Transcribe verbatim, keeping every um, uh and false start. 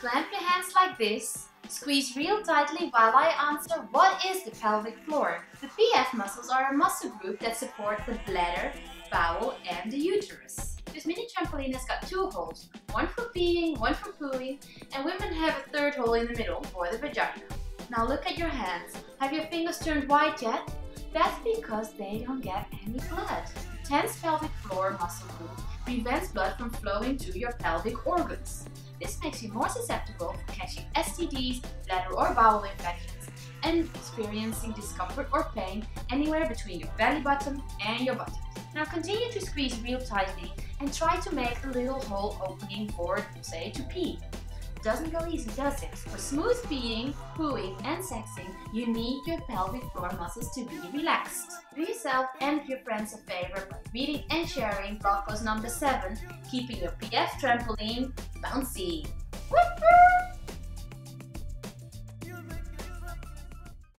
Clamp your hands like this. Squeeze real tightly while I answer what is the pelvic floor. The P F muscles are a muscle group that supports the bladder, bowel and the uterus. This mini trampoline has got two holes, one for peeing, one for pooing, and women have a third hole in the middle for the vagina. Now look at your hands. Have your fingers turned white yet? That's because they don't get any blood. The tense pelvic floor muscle group prevents blood from flowing to your pelvic organs. This makes you more susceptible for catching S T Ds, bladder or bowel infections, and experiencing discomfort or pain anywhere between your belly button and your buttocks. Now continue to squeeze real tightly and try to make the little hole opening for, say, to pee. It doesn't go easy, does it? For smooth peeing, pooing and sexing, you need your pelvic floor muscles to be relaxed. Do yourself and your friends a favor by reading and sharing blog post number seven, Keeping Your P F Trampoline Bouncy.